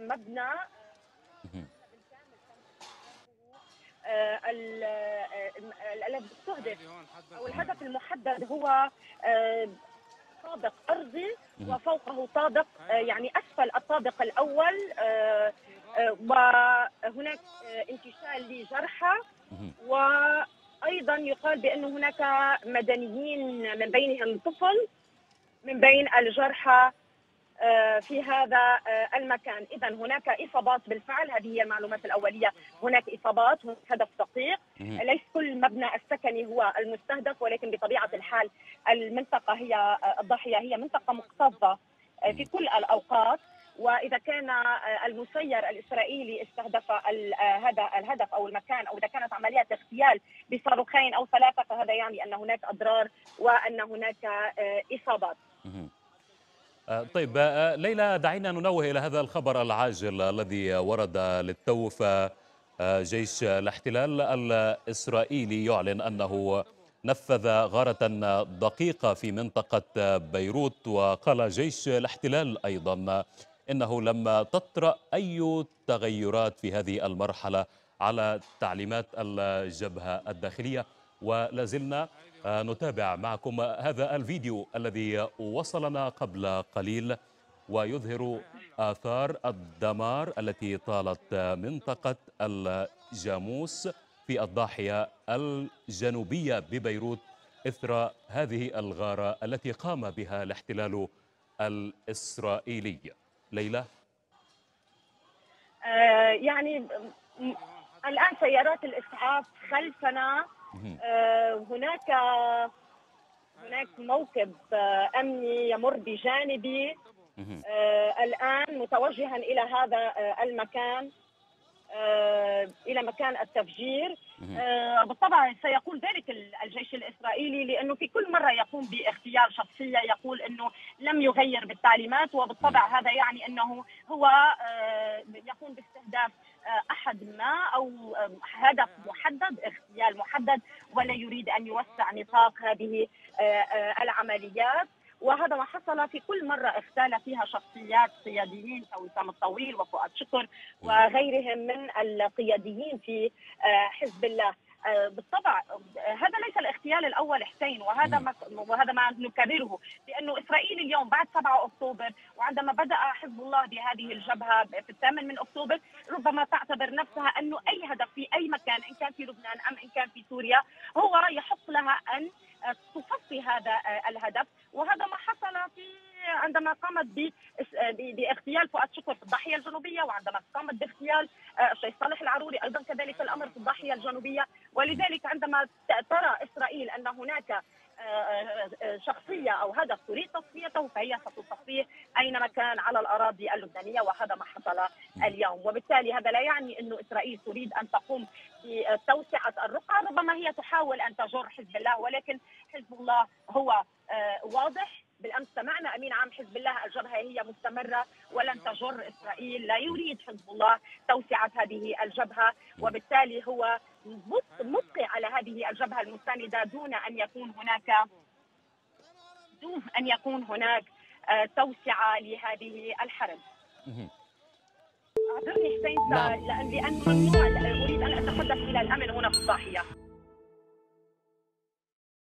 مبنى الذي استهدف او الهدف المحدد هو طابق ارضي وفوقه طابق يعني اسفل الطابق الاول، وهناك انتشال لجرحى، وايضا يقال بان هناك مدنيين من بينهم طفل من بين الجرحى في هذا المكان. إذا هناك إصابات بالفعل، هذه هي المعلومات الأولية، هناك إصابات، هناك هدف دقيق، ليس كل مبنى السكني هو المستهدف، ولكن بطبيعة الحال المنطقة هي الضحية، هي منطقة مكتظة في كل الأوقات، وإذا كان المسير الإسرائيلي استهدف هذا الهدف أو المكان، أو إذا كانت عملية اغتيال بصاروخين أو ثلاثة، فهذا يعني أن هناك أضرار وأن هناك إصابات. طيب ليلى، دعينا ننوه إلى هذا الخبر العاجل الذي ورد للتو، فجيش الاحتلال الإسرائيلي يعلن أنه نفذ غارة دقيقة في منطقة بيروت، وقال جيش الاحتلال أيضا إنه لم تطرأ أي تغيرات في هذه المرحلة على تعليمات الجبهة الداخلية. ولازلنا نتابع معكم هذا الفيديو الذي وصلنا قبل قليل ويظهر آثار الدمار التي طالت منطقة الجاموس في الضاحية الجنوبية ببيروت إثر هذه الغارة التي قام بها الاحتلال الإسرائيلي. ليلى، يعني الآن سيارات الإسعاف خلفنا، هناك موكب أمني يمر بجانبي الآن متوجها إلى هذا المكان، إلى مكان التفجير. بالطبع سيقول ذلك الجيش الإسرائيلي، لأنه في كل مرة يقوم باغتيال شخصية يقول أنه لم يغير بالتعليمات، وبالطبع هذا يعني أنه هو يقوم باستهداف أحد ما أو هدف محدد، اغتيال محدد، ولا يريد أن يوسع نطاق هذه العمليات. وهذا ما حصل في كل مرة اغتال فيها شخصيات، قياديين كوسام الطويل وفؤاد شكر وغيرهم من القياديين في حزب الله. بالطبع هذا ليس الاغتيال الأول حسين، وهذا ما نكرره، لأنه إسرائيل اليوم بعد 7 أكتوبر، وعندما بدأ حزب الله بهذه الجبهة في 8 أكتوبر، ربما تعتبر نفسها أنه أي هدف في أي مكان، إن كان في لبنان أم إن كان في سوريا، هو يحق لها أن تصفي هذا الهدف. وهذا ما حصل عندما قامت باغتيال فؤاد شكر في الضاحية الجنوبية، وعندما قامت باغتيال الشيخ صالح العروري أيضا كذلك الأمر في الضاحية الجنوبية. ولذلك عندما ترى إسرائيل أن هناك شخصية أو هدف تريد تصفيته، فهي ستصفيه أينما كان على الأراضي اللبنانية، وهذا ما حصل اليوم. وبالتالي هذا لا يعني أنه إسرائيل تريد أن تقوم بتوسعة الرقعة، ربما هي تحاول أن تجر حزب الله، ولكن حزب الله هو واضح. بالأمس سمعنا أمين عام حزب الله الجبهة هي مستمرة ولن تجر إسرائيل، لا يريد حزب الله توسعة هذه الجبهة، وبالتالي هو مبقي على هذه الجبهة المستندة دون أن يكون هناك توسعة لهذه الحرب. أعذرني حسين، لأن ممنوع، أريد أن أتحدث إلى الأمن هنا في الضاحية.